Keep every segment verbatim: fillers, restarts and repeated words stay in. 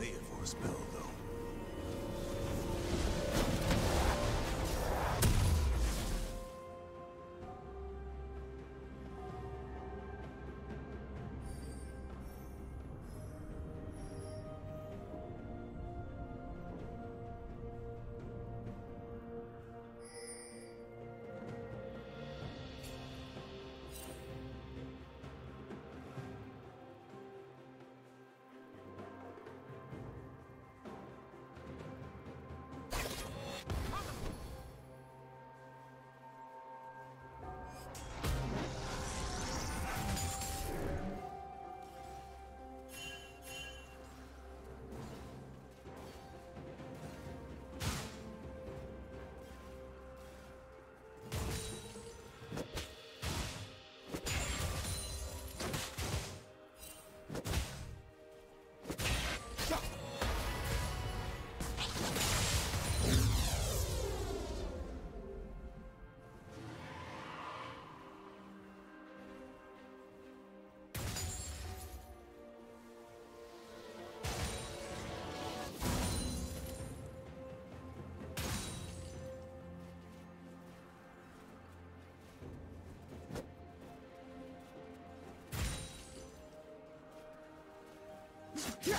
lay it for a spell, though. Yeah!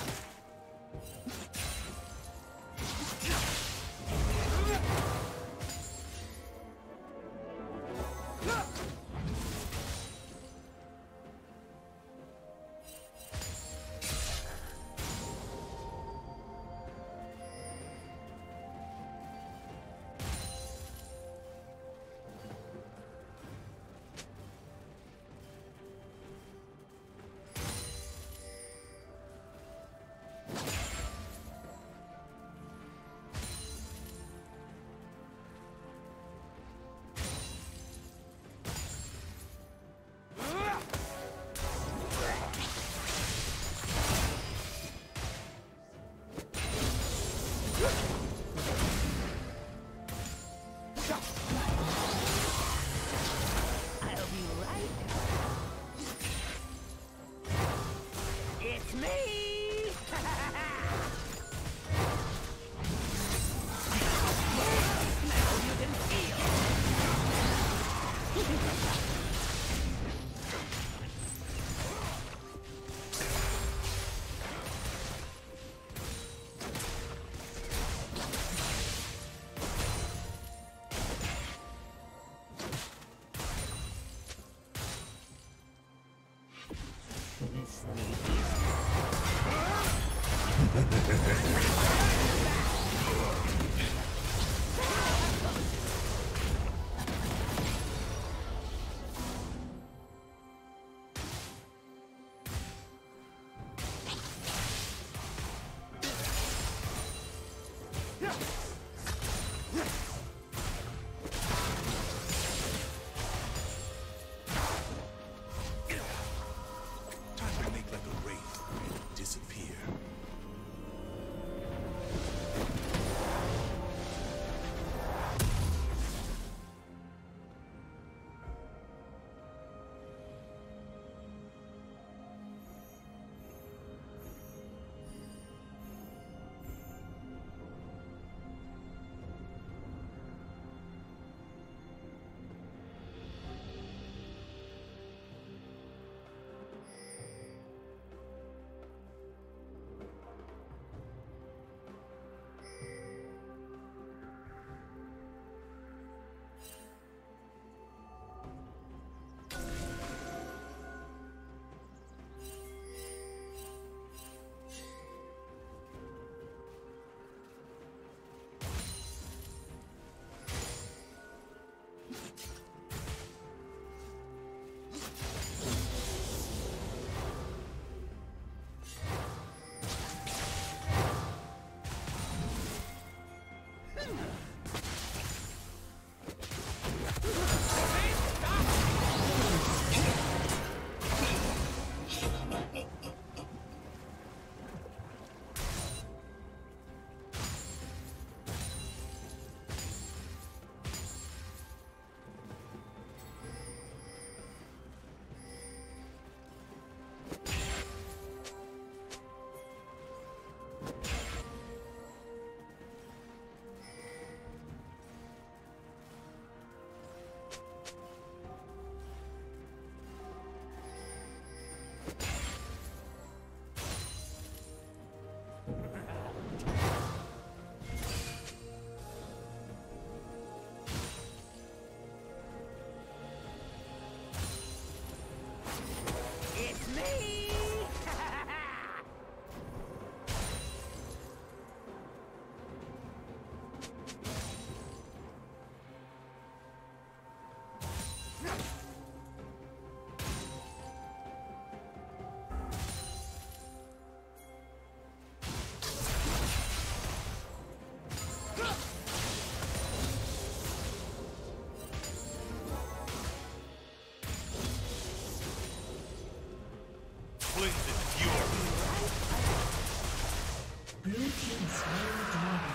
Blue team slain the dragon.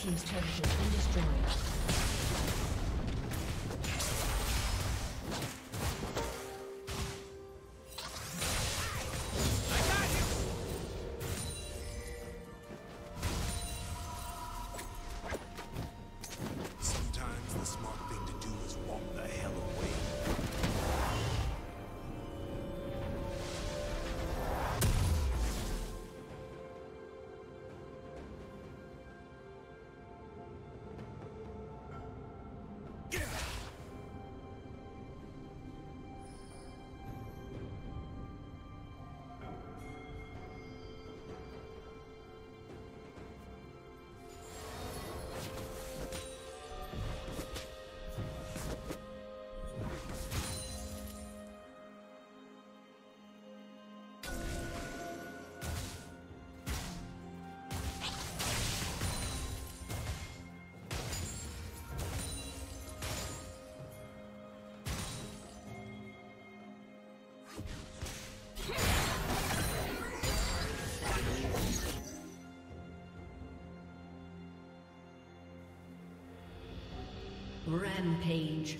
Team's turret has been destroyed. Rampage.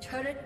Turret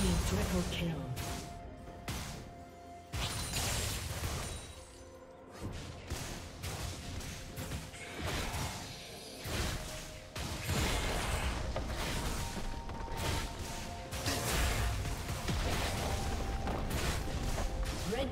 Team triple kill.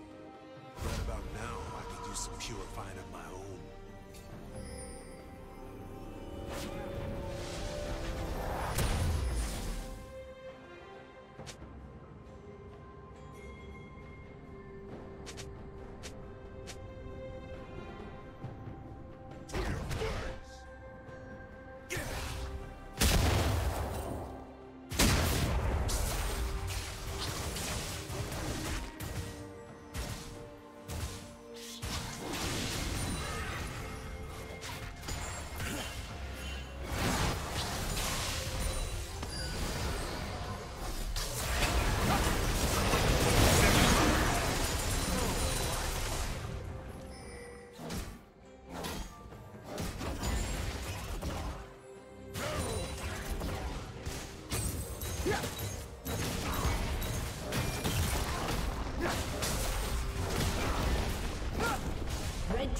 Red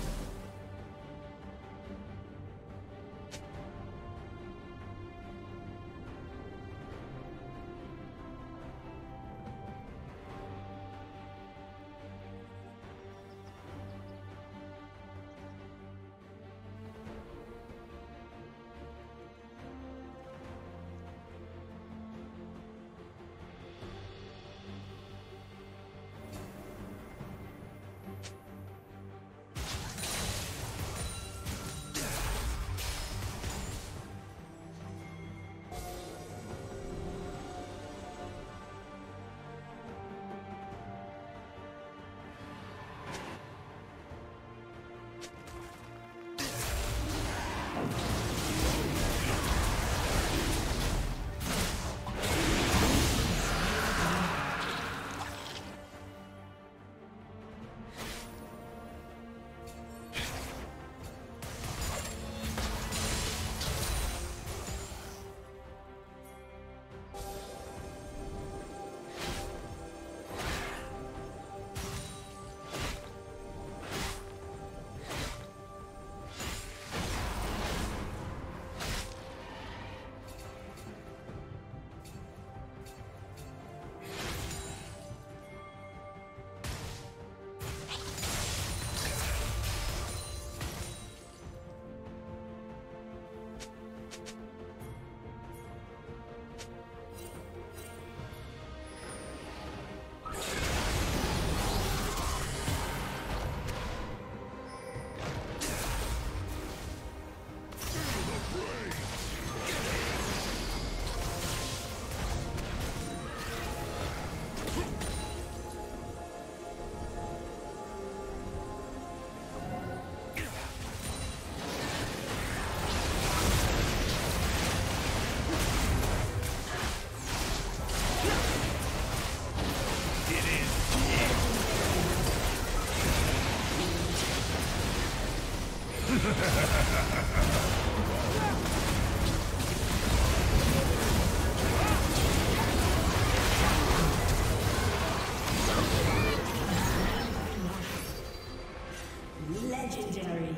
Legendary.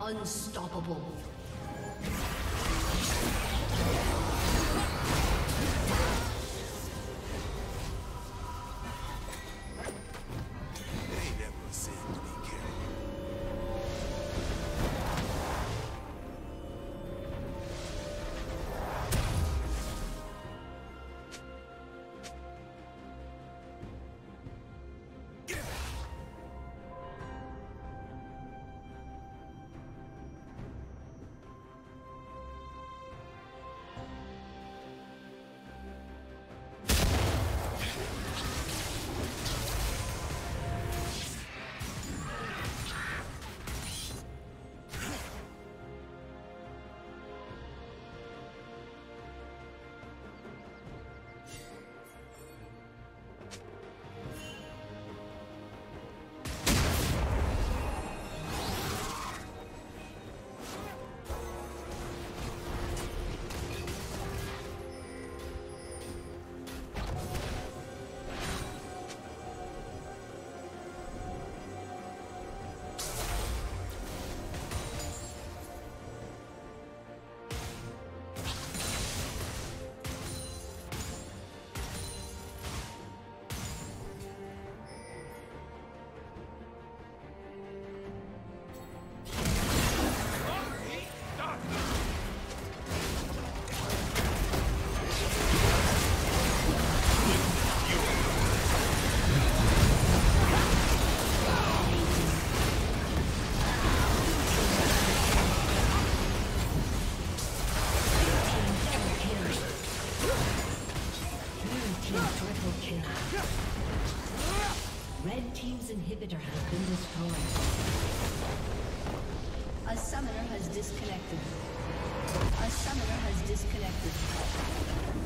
Unstoppable. Red team's inhibitor has been destroyed. A summoner has disconnected. A summoner has disconnected.